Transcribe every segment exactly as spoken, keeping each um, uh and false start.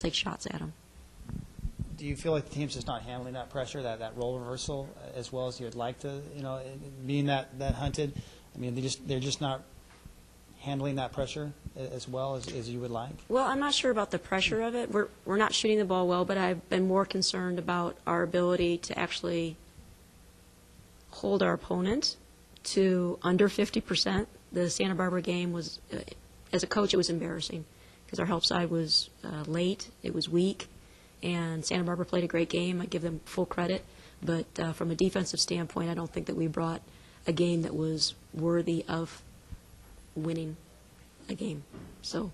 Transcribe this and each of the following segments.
take shots at them. Do you feel like the team's just not handling that pressure, that, that role reversal, as well as you'd like to, you know, being that, that hunted? I mean, they just, they're just not handling that pressure as well as, as you would like? Well, I'm not sure about the pressure of it. We're, we're not shooting the ball well, but I've been more concerned about our ability to actually hold our opponent to under fifty percent. The Santa Barbara game was, uh, as a coach, it was embarrassing because our help side was uh, late, it was weak, and Santa Barbara played a great game. I give them full credit, but uh, from a defensive standpoint, I don't think that we brought a game that was worthy of winning a game. So,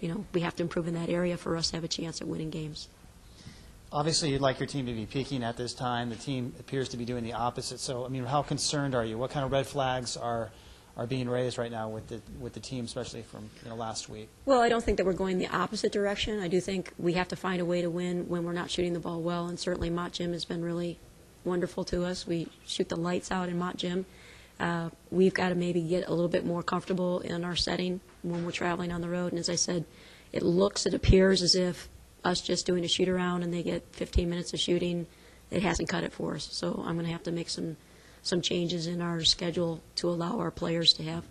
you know, we have to improve in that area for us to have a chance at winning games. Obviously, you'd like your team to be peaking at this time. The team appears to be doing the opposite. So, I mean, how concerned are you? What kind of red flags are are being raised right now with the with the team, especially from, you know, last week? Well, I don't think that we're going the opposite direction. I do think we have to find a way to win when we're not shooting the ball well, and certainly Mott Gym has been really wonderful to us. We shoot the lights out in Mott Gym. Uh, we've got to maybe get a little bit more comfortable in our setting when we're traveling on the road. And as I said, it looks, it appears as if us just doing a shoot around and they get fifteen minutes of shooting, it hasn't cut it for us. So I'm going to have to make some some changes in our schedule to allow our players to have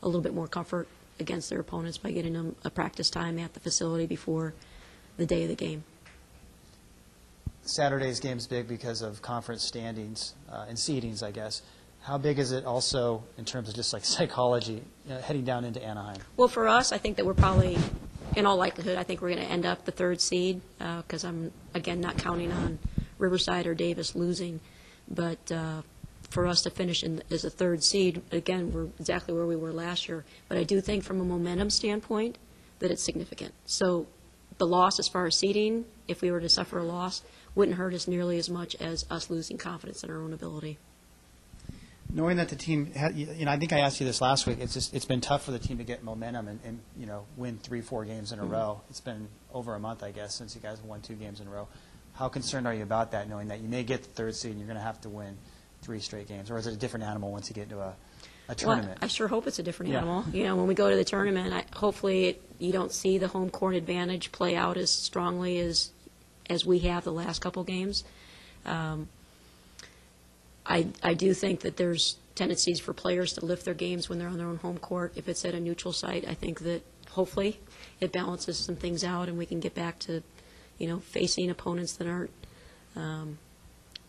a little bit more comfort against their opponents by getting them a practice time at the facility before the day of the game. Saturday's game's big because of conference standings uh, and seedings, I guess. How big is it also in terms of just like psychology, you know, heading down into Anaheim? Well, for us, I think that we're probably, in all likelihood, I think we're going to end up the third seed because uh, I'm, again, not counting on Riverside or Davis losing. But uh, for us to finish in, as a third seed, again, we're exactly where we were last year. But I do think from a momentum standpoint that it's significant. So the loss as far as seeding, if we were to suffer a loss, wouldn't hurt us nearly as much as us losing confidence in our own ability. Knowing that the team, you know, I think I asked you this last week. It's just, it's been tough for the team to get momentum and, and you know, win three, four games in a mm-hmm. row. It's been over a month, I guess, since you guys won two games in a row. How concerned are you about that, knowing that you may get the third seed and you're going to have to win three straight games, or is it a different animal once you get into a, a tournament? Well, I sure hope it's a different yeah. animal. You know, when we go to the tournament, I, hopefully it, you don't see the home court advantage play out as strongly as as we have the last couple games. Um, I, I do think that there's tendencies for players to lift their games when they're on their own home court. If it's at a neutral site, I think that hopefully it balances some things out and we can get back to, you know, facing opponents that aren't um,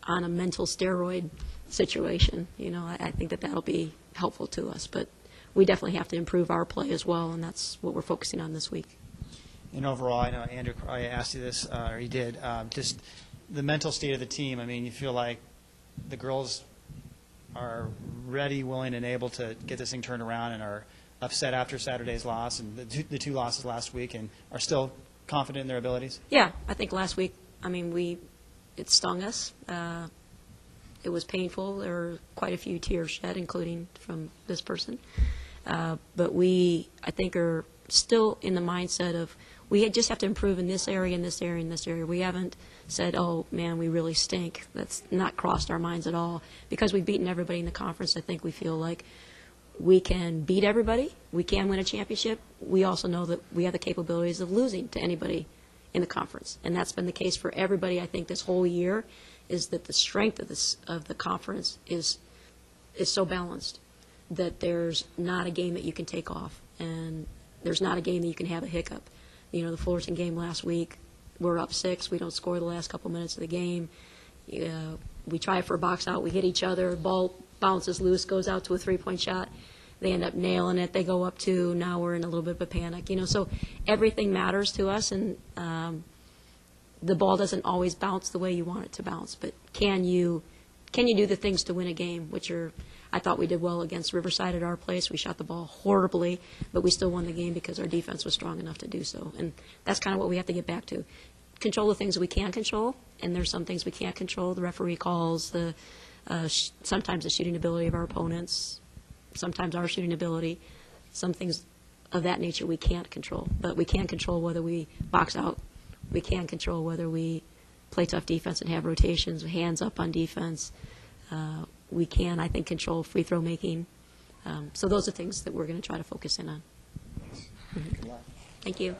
on a mental steroid situation. You know, I, I think that that'll be helpful to us. But we definitely have to improve our play as well, and that's what we're focusing on this week. And overall, I know Andrew, I asked you this, uh, or he did, uh, just the mental state of the team. I mean, you feel like the girls are ready, willing, and able to get this thing turned around and are upset after Saturday's loss and the two, the two losses last week and are still confident in their abilities? Yeah, I think last week, I mean, we it stung us. Uh, it was painful. There were quite a few tears shed, including from this person. Uh, but we, I think, are still in the mindset of we just have to improve in this area, in this area, in this area. We haven't said, oh, man, we really stink. That's not crossed our minds at all. Because we've beaten everybody in the conference, I think we feel like we can beat everybody. We can win a championship. We also know that we have the capabilities of losing to anybody in the conference. And that's been the case for everybody, I think, this whole year, is that the strength of, this, of the conference is, is so balanced that there's not a game that you can take off. And there's not a game that you can have a hiccup. You know, the Fullerton game last week, we're up six. We don't score the last couple minutes of the game. Uh, we try for a box out. We hit each other. Ball bounces loose, goes out to a three-point shot. They end up nailing it. They go up two. Now we're in a little bit of a panic. You know, so everything matters to us, and um, the ball doesn't always bounce the way you want it to bounce. But can you can you do the things to win a game, which are – I thought we did well against Riverside at our place. We shot the ball horribly, but we still won the game because our defense was strong enough to do so. And that's kind of what we have to get back to. Control the things we can control, and there's some things we can't control. The referee calls, the uh, sh sometimes the shooting ability of our opponents, sometimes our shooting ability, some things of that nature we can't control. But we can control whether we box out. We can control whether we play tough defense and have rotations, hands up on defense. Uh, we can, I think, control free throw making. Um, so those are things that we're going to try to focus in on. Mm-hmm. Thank you.